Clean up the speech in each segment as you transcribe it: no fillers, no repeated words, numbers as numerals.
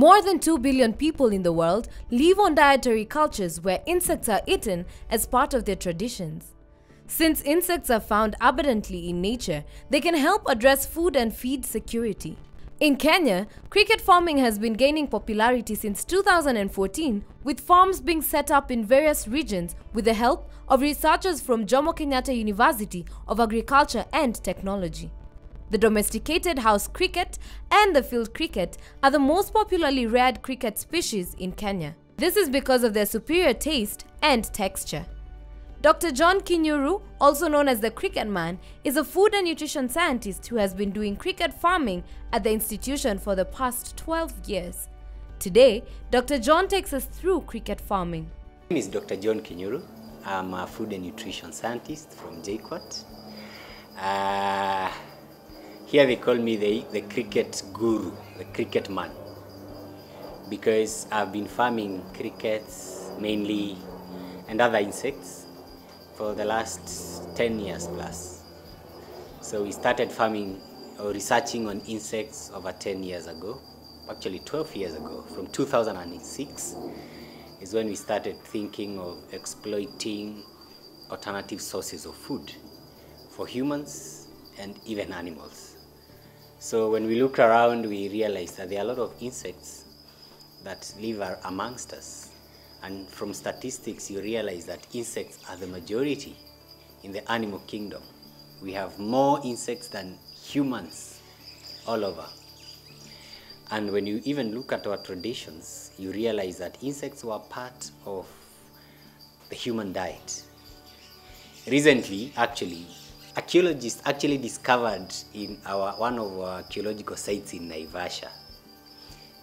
More than 2 billion people in the world live on dietary cultures where insects are eaten as part of their traditions. Since insects are found abundantly in nature, they can help address food and feed security. In Kenya, cricket farming has been gaining popularity since 2014, with farms being set up in various regions with the help of researchers from Jomo Kenyatta University of Agriculture and Technology. The domesticated house cricket and the field cricket are the most popularly reared cricket species in Kenya. This is because of their superior taste and texture. Dr. John Kinyuru, also known as the Cricket Man, is a food and nutrition scientist who has been doing cricket farming at the institution for the past 12 years. Today, Dr. John takes us through cricket farming. My name is Dr. John Kinyuru. I'm a food and nutrition scientist from JKUAT. Here they call me the cricket guru, the Cricket Man, because I've been farming crickets mainly and other insects for the last 10 years plus. So we started farming or researching on insects over 10 years ago, actually 12 years ago. From 2006 is when we started thinking of exploiting alternative sources of food for humans and even animals. So when we looked around, we realized that there are a lot of insects that live amongst us. And from statistics, you realize that insects are the majority in the animal kingdom. We have more insects than humans all over. And when you even look at our traditions, you realize that insects were part of the human diet. Recently, actually, archaeologists actually discovered in one of our archaeological sites in Naivasha,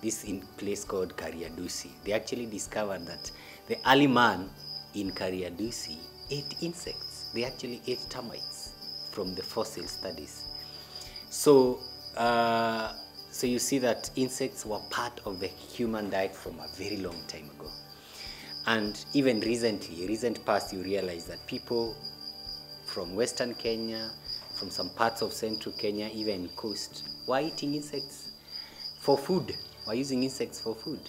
this in place called Kariadusi, they actually discovered that the early man in Kariadusi ate insects. They actually ate termites from the fossil studies. So you see that insects were part of the human diet from a very long time ago. And even recently, recent past, you realize that people from Western Kenya, from some parts of Central Kenya, even coast, were eating insects for food. We're using insects for food.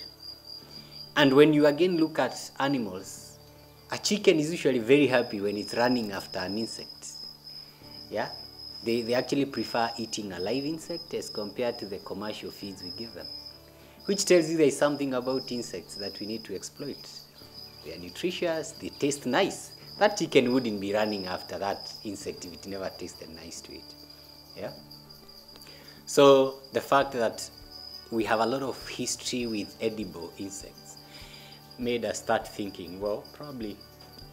And when you again look at animals, a chicken is usually very happy when it's running after an insect. Yeah? They actually prefer eating a live insect as compared to the commercial feeds we give them, which tells you there's something about insects that we need to exploit. They are nutritious, they taste nice. That chicken wouldn't be running after that insect if it never tasted nice to it. Yeah? So the fact that we have a lot of history with edible insects made us start thinking, well, probably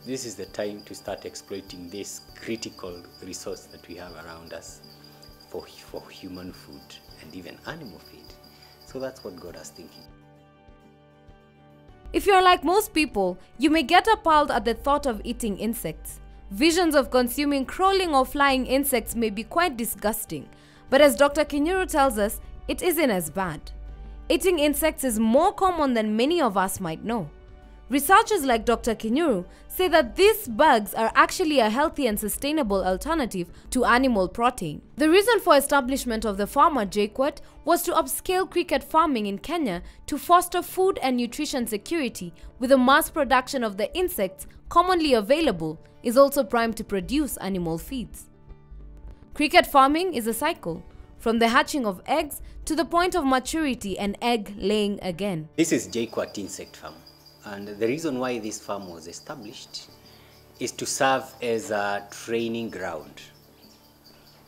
this is the time to start exploiting this critical resource that we have around us for human food and even animal feed. So that's what got us thinking. If you're like most people, you may get appalled at the thought of eating insects. Visions of consuming crawling or flying insects may be quite disgusting, but as Dr. Kinyuru tells us, it isn't as bad. Eating insects is more common than many of us might know. Researchers like Dr. Kinyuru say that these bugs are actually a healthy and sustainable alternative to animal protein. The reason for establishment of the farm at JKUAT was to upscale cricket farming in Kenya to foster food and nutrition security, with the mass production of the insects commonly available is also primed to produce animal feeds. Cricket farming is a cycle, from the hatching of eggs to the point of maturity and egg laying again. This is JKUAT Insect Farm, and the reason why this farm was established is to serve as a training ground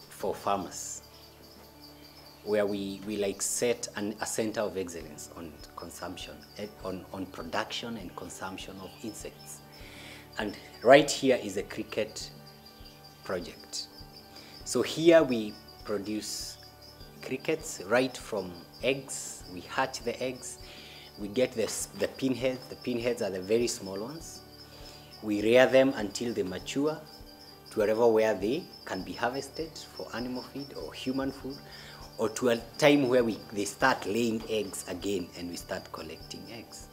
for farmers, where we like set a center of excellence on consumption, on production and consumption of insects. And right here is a cricket project. So here we produce crickets right from eggs. We hatch the eggs, we get the pinheads. The pinheads are the very small ones. We rear them until they mature to wherever where they can be harvested for animal feed or human food, or to a time where they start laying eggs again and we start collecting eggs.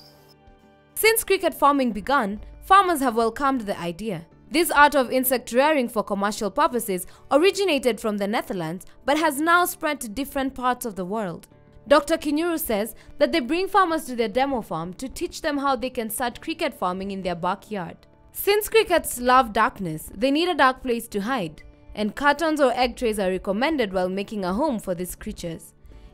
Since cricket farming began, farmers have welcomed the idea. This art of insect rearing for commercial purposes originated from the Netherlands but has now spread to different parts of the world. Dr. Kinyuru says that they bring farmers to their demo farm to teach them how they can start cricket farming in their backyard. Since crickets love darkness, they need a dark place to hide, and cartons or egg trays are recommended while making a home for these creatures.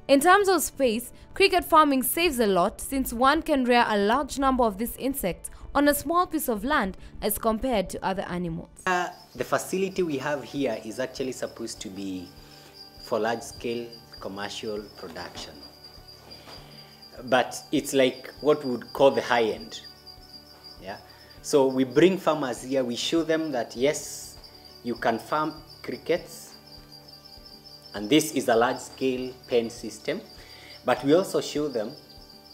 In terms of space, cricket farming saves a lot since one can rear a large number of these insects on a small piece of land as compared to other animals. The facility we have here is actually supposed to be for large-scale commercial production, but it's like what we would call the high end. Yeah, so we bring farmers here, we show them that yes, you can farm crickets, and this is a large scale pen system, but we also show them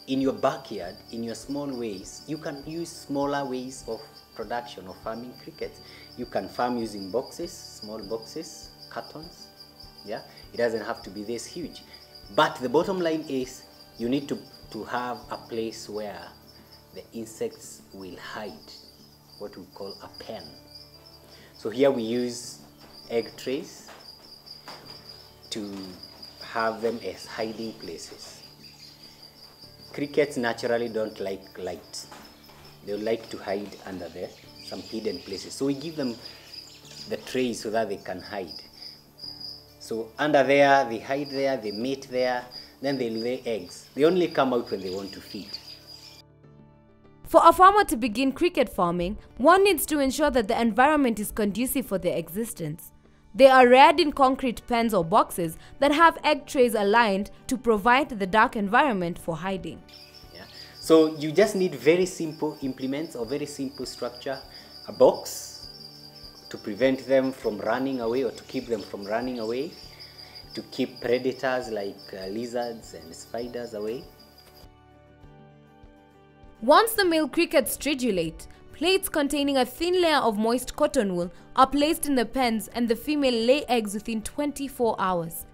in your backyard, in your small ways, you can use smaller ways of production of farming crickets. You can farm using boxes, small boxes, cartons. Yeah, it doesn't have to be this huge, but the bottom line is you need to have a place where the insects will hide, what we call a pen. So here we use egg trays to have them as hiding places. Crickets naturally don't like light. They like to hide under there, some hidden places. So we give them the trays so that they can hide. So under there, they hide there, they mate there, then they lay eggs. They only come out when they want to feed. For a farmer to begin cricket farming, one needs to ensure that the environment is conducive for their existence. They are reared in concrete pens or boxes that have egg trays aligned to provide the dark environment for hiding. Yeah. So you just need very simple implements or very simple structure, a box, to prevent them from running away or to keep them from running away, to keep predators like lizards and spiders away. Once the male crickets stridulate, plates containing a thin layer of moist cotton wool are placed in the pens and the female lay eggs within 24 hours.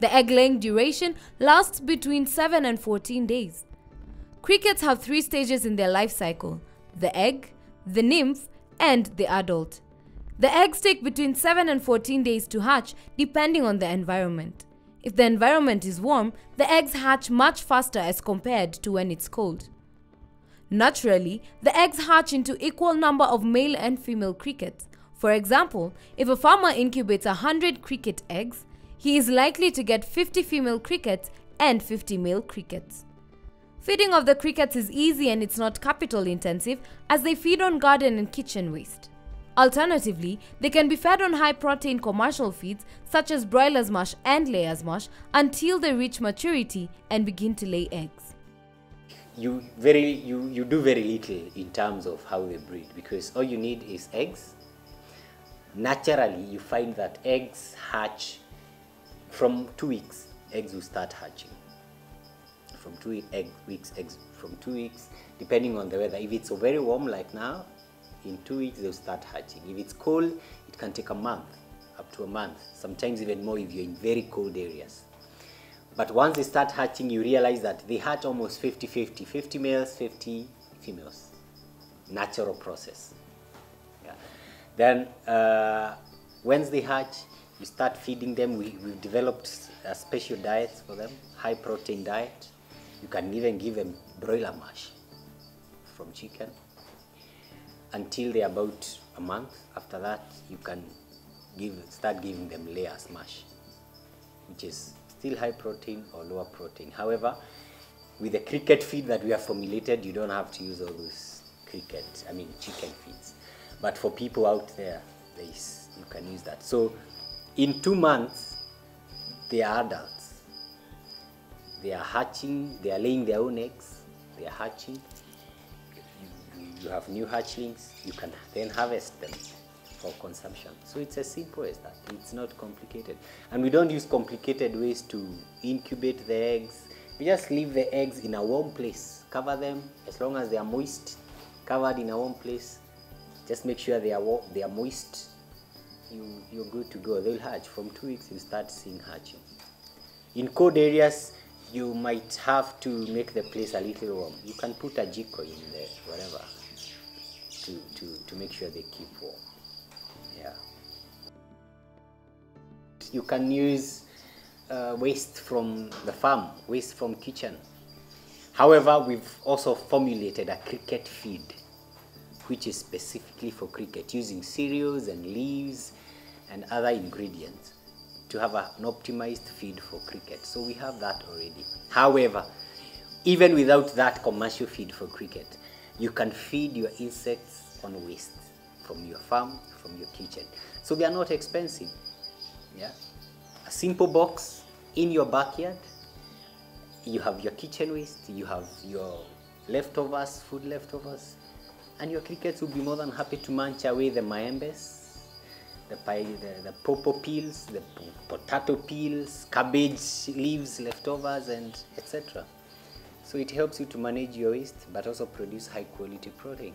The egg-laying duration lasts between 7 and 14 days. Crickets have three stages in their life cycle: the egg, the nymph, and the adult. The eggs take between 7 and 14 days to hatch, depending on the environment. If the environment is warm, the eggs hatch much faster as compared to when it's cold. Naturally, the eggs hatch into equal number of male and female crickets. For example, if a farmer incubates 100 cricket eggs, he is likely to get 50 female crickets and 50 male crickets. Feeding of the crickets is easy and it's not capital intensive, as they feed on garden and kitchen waste. Alternatively, they can be fed on high-protein commercial feeds such as broiler's mush and layer's mush until they reach maturity and begin to lay eggs. You do very little in terms of how they breed, because all you need is eggs. Naturally, you find that eggs hatch from 2 weeks. Eggs will start hatching from 2 weeks. Eggs from 2 weeks, depending on the weather. If it's very warm like now, in 2 weeks they'll start hatching. If it's cold, it can take a month, up to a month, sometimes even more if you're in very cold areas. But once they start hatching, you realize that they hatch almost 50-50, 50 males, 50 females. Natural process. Yeah. Then once they hatch, you start feeding them. We've developed a special diet for them, high protein diet. You can even give them broiler mash from chicken. Until they're about a month. After that, you can start giving them layers mash, which is still high protein or lower protein. However, with the cricket feed that we have formulated, you don't have to use all those chicken feeds. But for people out there, you can use that. So in 2 months, they are adults. They are hatching, they are laying their own eggs, they are hatching. You have new hatchlings, you can then harvest them for consumption. So it's as simple as that. It's not complicated. And we don't use complicated ways to incubate the eggs. We just leave the eggs in a warm place, cover them as long as they are moist, covered in a warm place. Just make sure they are moist. You're good to go. They'll hatch. From 2 weeks, you start seeing hatching. In cold areas, you might have to make the place a little warm. You can put a jiko in there, whatever, to make sure they keep warm. Yeah. You can use waste from the farm, waste from kitchen. However, we've also formulated a cricket feed, which is specifically for cricket, using cereals and leaves and other ingredients to have an optimized feed for cricket. So we have that already. However, even without that commercial feed for cricket, you can feed your insects on waste from your farm, from your kitchen. So they are not expensive. Yeah? A simple box in your backyard, you have your kitchen waste, you have your leftovers, food leftovers, and your crickets will be more than happy to munch away the mayembes, the popo peels, the potato peels, cabbage leaves, leftovers, and etc. So it helps you to manage your waste, but also produce high quality protein.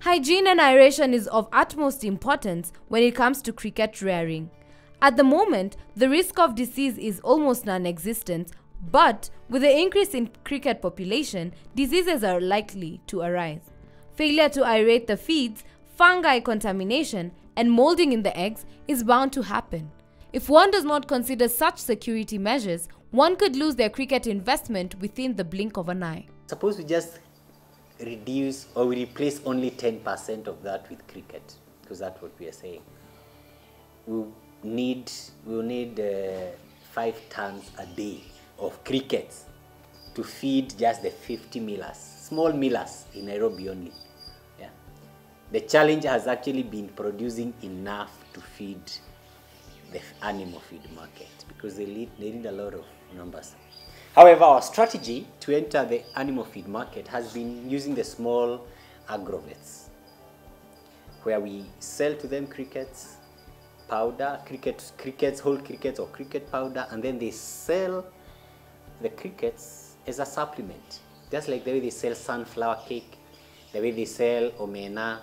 Hygiene and aeration is of utmost importance when it comes to cricket rearing. At the moment, the risk of disease is almost non-existent, but with the increase in cricket population, diseases are likely to arise. Failure to aerate the feeds, fungi contamination, and molding in the eggs is bound to happen. If one does not consider such security measures, one could lose their cricket investment within the blink of an eye. Suppose we just reduce or we replace only 10% of that with cricket, because that's what we are saying. We'll need 5 tons a day of crickets to feed just the 50 millers, small millers in Nairobi only. Yeah. The challenge has actually been producing enough to feed the animal feed market, because they need a lot of numbers. However, our strategy to enter the animal feed market has been using the small agrovets, where we sell to them crickets powder, whole crickets or cricket powder, and then they sell the crickets as a supplement, just like the way they sell sunflower cake, the way they sell omena.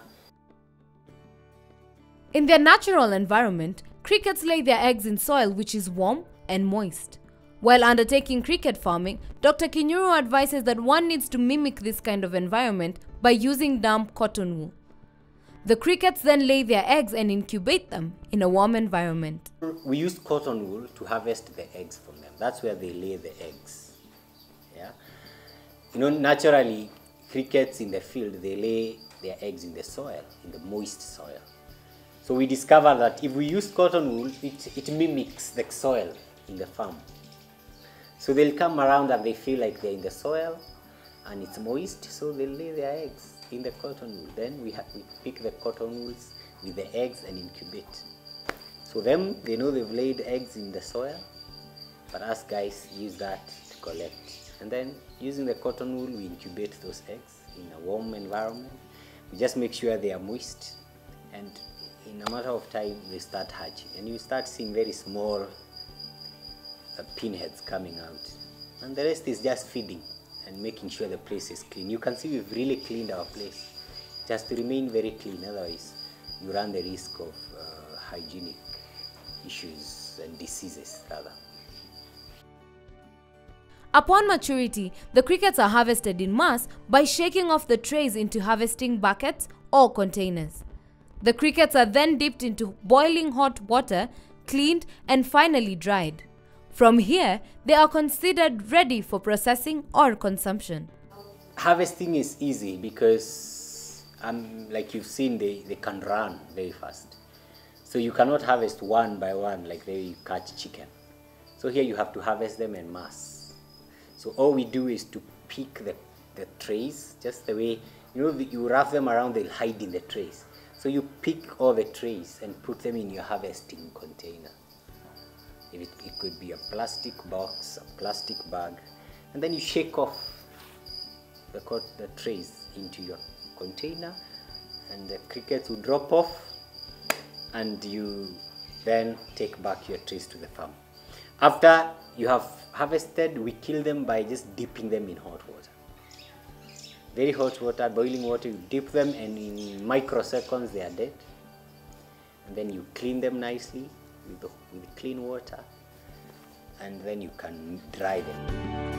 In their natural environment, crickets lay their eggs in soil which is warm and moist. While undertaking cricket farming, Dr. Kinyuru advises that one needs to mimic this kind of environment by using damp cotton wool. The crickets then lay their eggs and incubate them in a warm environment. We use cotton wool to harvest the eggs from them. That's where they lay the eggs. Yeah? You know, naturally, crickets in the field, they lay their eggs in the soil, in the moist soil. So we discover that if we use cotton wool, it mimics the soil in the farm. So they'll come around and they feel like they're in the soil and it's moist, so they'll lay their eggs in the cotton wool. Then we pick the cotton wools with the eggs and incubate. So them, they know they've laid eggs in the soil, but us guys use that to collect. And then using the cotton wool, we incubate those eggs in a warm environment. We just make sure they are moist, and in a matter of time, they start hatching, and you start seeing very small pinheads coming out. And the rest is just feeding and making sure the place is clean. You can see we've really cleaned our place, just to remain very clean, otherwise you run the risk of hygienic issues and diseases rather. Upon maturity, the crickets are harvested in mass by shaking off the trays into harvesting buckets or containers. The crickets are then dipped into boiling hot water, cleaned, and finally dried. From here, they are considered ready for processing or consumption. Harvesting is easy because, like you've seen, they can run very fast. So you cannot harvest one by one like the way you catch chicken. So here you have to harvest them en masse. So all we do is to pick the trays, just the way, you know, you wrap them around, they'll hide in the trays. So you pick all the trays and put them in your harvesting container. It could be a plastic box, a plastic bag, and then you shake off the trays into your container, and the crickets will drop off, and you then take back your trays to the farm. After you have harvested, we kill them by just dipping them in hot water. Very hot water, boiling water, you dip them, and in microseconds they are dead. And then you clean them nicely with clean water, and then you can dry them.